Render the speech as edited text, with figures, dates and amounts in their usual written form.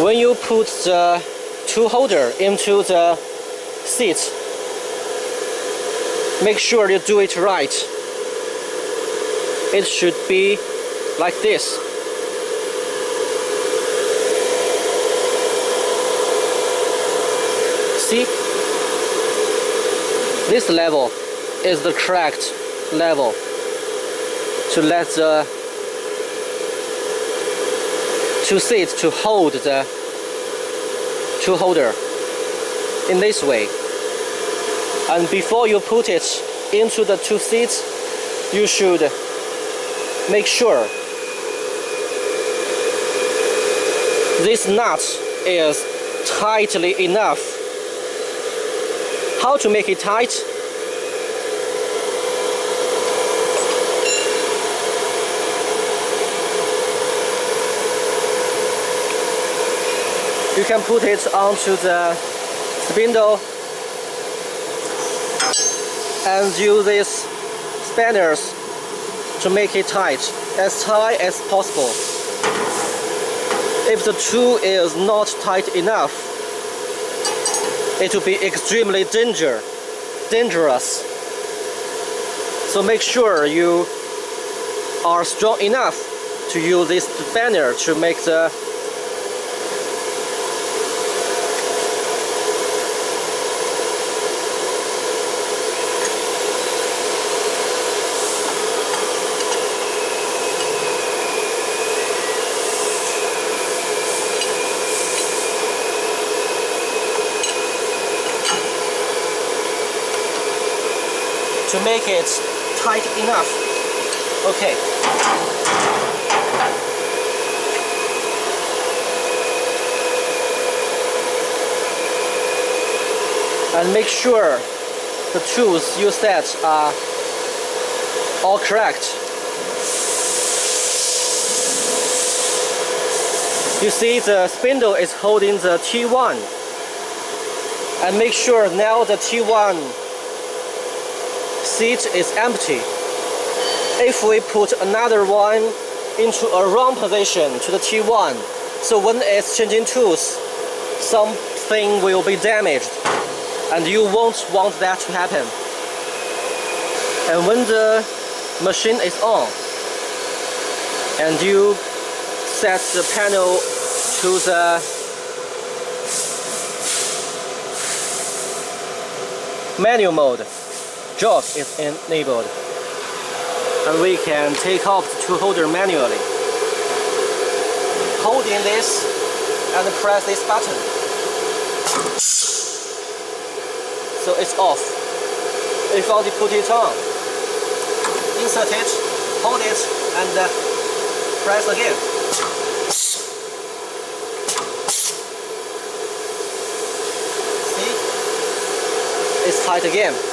when you put the tool holder into the seat, make sure you do it right. It should be like this. See? This level is the correct level to let the two seats to hold the tool holder in this way. And before you put it into the two seats, you should make sure this nut is tightly enough. How to make it tight? You can put it onto the spindle and use these spanners to make it tight as possible. If the tool is not tight enough, it will be extremely dangerous. So make sure you are strong enough to use this spanner to make the tight enough. Okay. And make sure the tools you set are all correct. You see the spindle is holding the T1. And make sure now the T1 seat is empty. If we put another one into a wrong position to the T1, so when it's changing tools, something will be damaged, and you won't want that to happen. And when the machine is on, and you set the panel to the manual mode, jog is enabled, and we can take off the tool holder manually, holding this and press this button, so it's off. If you want to put it on, insert it, hold it, and press again. See? It's tight again.